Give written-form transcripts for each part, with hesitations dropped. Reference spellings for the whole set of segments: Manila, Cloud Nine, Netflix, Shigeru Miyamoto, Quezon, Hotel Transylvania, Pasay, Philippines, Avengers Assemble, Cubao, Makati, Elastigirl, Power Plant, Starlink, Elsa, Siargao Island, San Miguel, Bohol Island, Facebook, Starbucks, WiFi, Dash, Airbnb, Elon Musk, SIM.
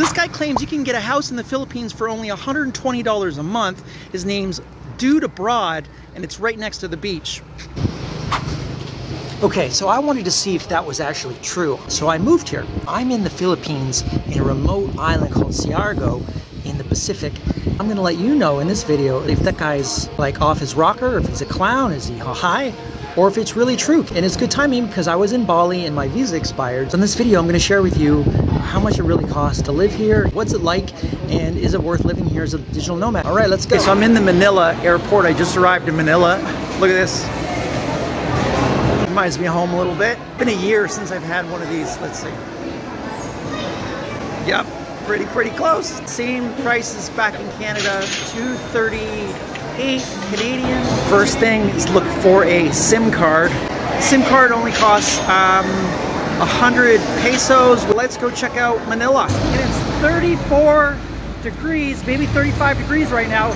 This guy claims you can get a house in the Philippines for only $120 a month. His name's Dude Abroad, and it's right next to the beach. Okay, so I wanted to see if that was actually true. So I moved here. I'm in the Philippines in a remote island called Siargao in the Pacific. I'm gonna let you know in this video if that guy's like off his rocker, if he's a clown, is he high, or if it's really true. And it's good timing because I was in Bali and my visa expired. So in this video, I'm gonna share with you how much it really costs to live here, what's it like, and is it worth living here as a digital nomad? All right, let's go. Okay, so I'm in the Manila airport. I just arrived in Manila. Look at this. Reminds me of home a little bit. It's been a year since I've had one of these. Let's see. Yep, pretty close. Same prices back in Canada, $238 Canadian. First thing is look for a SIM card. SIM card only costs 100 pesos. Let's go check out Manila. It is 34 degrees, maybe 35 degrees right now.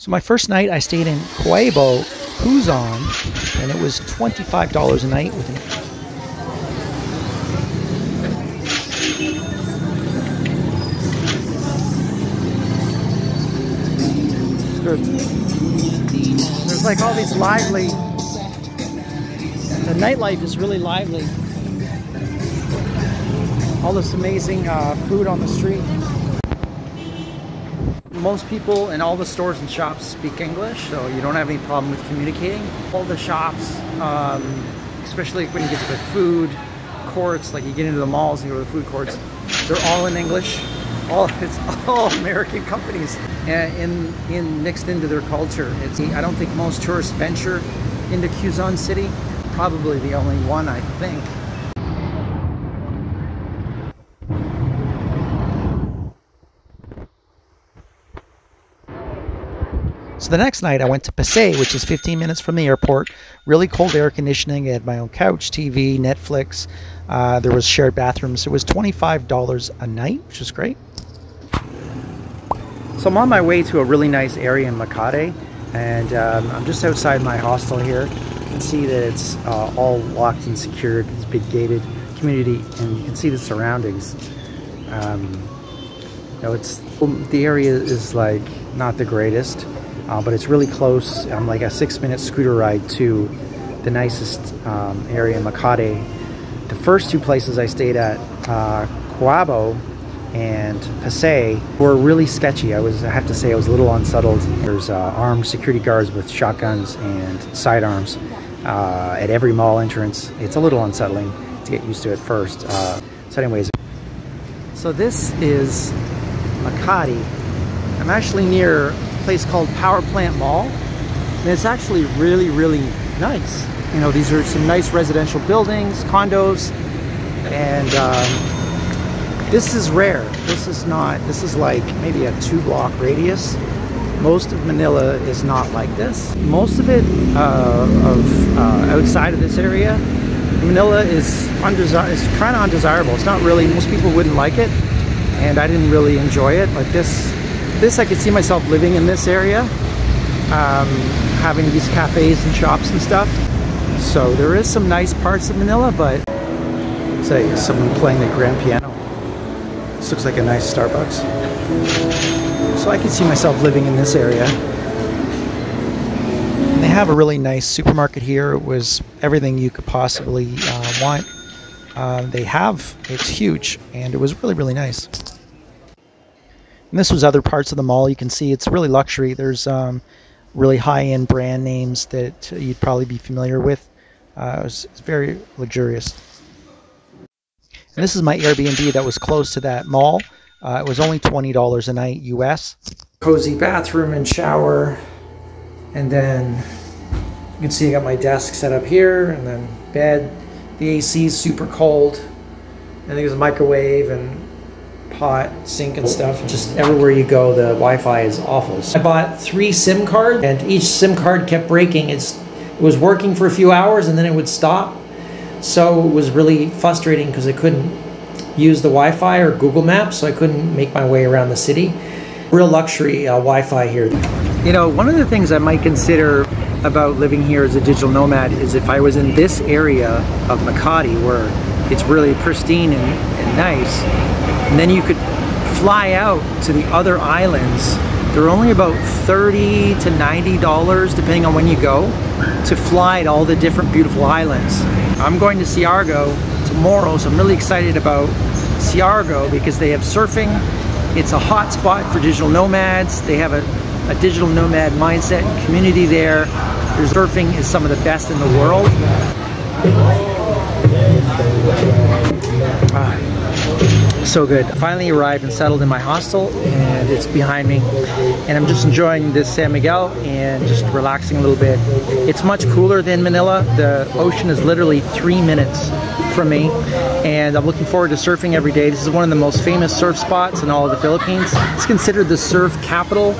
So my first night I stayed in Cubao, Quezon, and it was $25 a night with an There's like all these lively, the nightlife is really lively. All this amazing food on the street. Most people in all the stores and shops speak English, so you don't have any problem with communicating. All the shops, especially when you get to the food courts, like you get into the malls and go to the food courts, they're all in English. It's all American companies in mixed into their culture. I don't think most tourists venture into Quezon City. Probably the only one, I think. So the next night I went to Pasay, which is 15 minutes from the airport. Really cold air conditioning. I had my own couch, TV, Netflix. There was shared bathrooms. It was $25 a night, which was great. So I'm on my way to a really nice area in Makati, and I'm just outside my hostel here. You can see that it's all locked and secured. It's a big gated community, and you can see the surroundings. You know, the area is like not the greatest. But it's really close. I'm like a 6-minute scooter ride to the nicest area in Makati. The first two places I stayed at, Cubao and Pasay, were really sketchy. I have to say, I was a little unsettled. There's armed security guards with shotguns and sidearms at every mall entrance. It's a little unsettling to get used to at first. So anyways. So this is Makati. I'm actually near place called Power Plant Mall, and it's actually really nice. You know, these are some nice residential buildings, condos, and this is rare. This is like maybe a 2-block radius. Most of Manila is not like this. Most of it outside of this area, Manila is kind of undesirable. It's not really, most people wouldn't like it, and I didn't really enjoy it. Like this I could see myself living in this area, having these cafes and shops and stuff. So there is some nice parts of Manila, but say someone playing the grand piano. This looks like a nice Starbucks. So I could see myself living in this area. And they have a really nice supermarket here. It was everything you could possibly want. It's huge, and it was really nice. And this was other parts of the mall. You can see it's really luxury. There's really high-end brand names that you'd probably be familiar with. It's very luxurious. And this is my Airbnb that was close to that mall. It was only $20 a night US. Cozy bathroom and shower. And then you can see I got my desk set up here and then bed. The AC is super cold. And there's a microwave and pot, sink and stuff. Just everywhere you go, the Wi-Fi is awful. So I bought 3 SIM cards, and each SIM card kept breaking. It was working for a few hours and then it would stop. So it was really frustrating because I couldn't use the Wi-Fi or Google Maps, so I couldn't make my way around the city. Real luxury Wi-Fi here. You know, one of the things I might consider about living here as a digital nomad is if I was in this area of Makati where it's really pristine and nice. And then you could fly out to the other islands. They're only about $30 to $90, depending on when you go, to fly to all the different beautiful islands. I'm going to Siargao tomorrow, so I'm really excited about Siargao because they have surfing. It's a hot spot for digital nomads. They have a digital nomad mindset and community there. Their surfing is some of the best in the world. So good. Finally arrived and settled in my hostel, and it's behind me, and I'm just enjoying this San Miguel and just relaxing a little bit. It's much cooler than Manila. The ocean is literally 3 minutes from me, and I'm looking forward to surfing every day. This is one of the most famous surf spots in all of the Philippines. It's considered the surf capital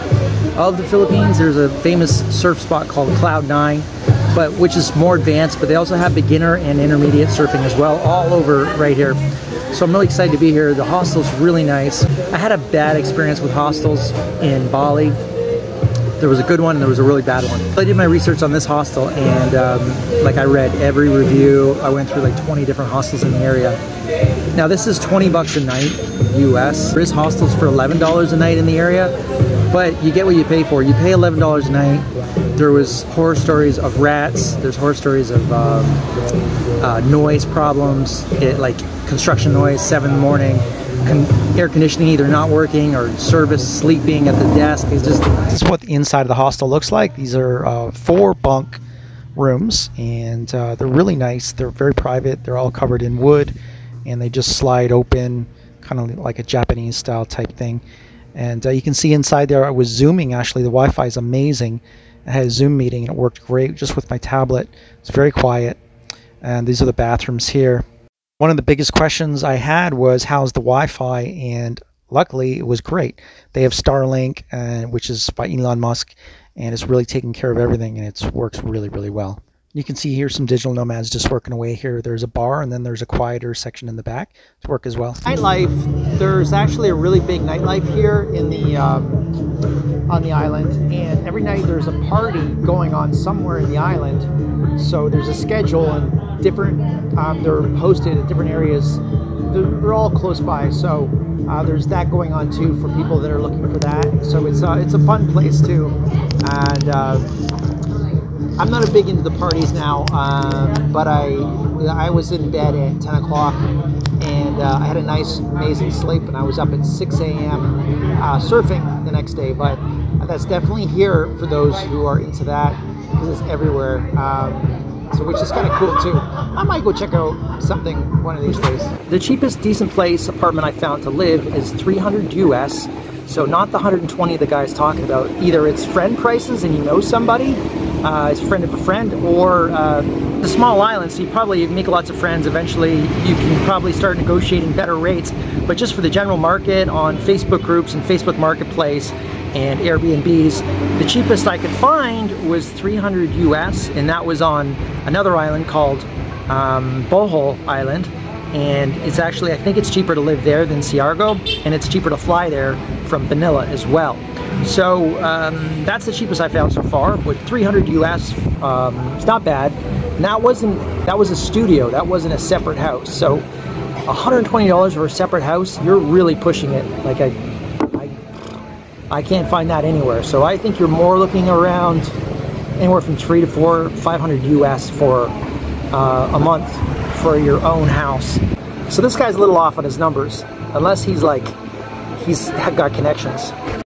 of the Philippines. There's a famous surf spot called Cloud Nine, but which is more advanced, but they also have beginner and intermediate surfing as well, all over right here. So I'm really excited to be here. The hostel's really nice. I had a bad experience with hostels in Bali. There was a good one and there was a really bad one. I did my research on this hostel, and like I read every review. I went through like 20 different hostels in the area. Now this is 20 bucks a night US. There is hostels for $11 a night in the area, but you get what you pay for. You pay $11 a night. There was horror stories of rats. There's horror stories of noise problems, like construction noise, 7 in the morning, air conditioning either not working or service sleeping at the desk. It's just, this is what the inside of the hostel looks like. These are 4 bunk rooms, and they're really nice. They're very private. They're all covered in wood, and they just slide open, kind of like a Japanese style type thing. And you can see inside there, I was zooming actually. The Wi-Fi is amazing. I had a Zoom meeting and it worked great just with my tablet. It's very quiet. And these are the bathrooms here. One of the biggest questions I had was, how's the Wi-Fi? And luckily it was great. They have Starlink, which is by Elon Musk, and it's really taking care of everything, and it works really, really well. You can see here some digital nomads just working away here. There's a bar, and then there's a quieter section in the back to work as well. Nightlife, there's actually a really big nightlife here in the on the island, and every night there's a party going on somewhere in the island. So there's a schedule, and different they're hosted at different areas. They're all close by, so there's that going on too for people that are looking for that. So it's a fun place too, and. I'm not a big into the parties now, but I was in bed at 10 o'clock, and I had a nice, amazing sleep, and I was up at 6 a.m. Surfing the next day, but that's definitely here for those who are into that, because it's everywhere, so which is kind of cool too. I might go check out something one of these days. The cheapest decent place apartment I found to live is $300 US, so not the 120 the guy's talking about. Either it's friend prices and you know somebody, it's friend of a friend, or it's a small island, so you probably make lots of friends. Eventually you can probably start negotiating better rates, but just for the general market on Facebook groups and Facebook Marketplace and Airbnbs, the cheapest I could find was $300 US, and that was on another island called Bohol Island, and it's actually, I think it's cheaper to live there than Siargao, and it's cheaper to fly there from Manila as well. So that's the cheapest I found so far, with $300 US. It's not bad. And that was a studio. That wasn't a separate house. So $120 for a separate house, you're really pushing it. Like I can't find that anywhere. So I think you're more looking around anywhere from $300 to $500 US for a month for your own house. So this guy's a little off on his numbers, unless he's got connections.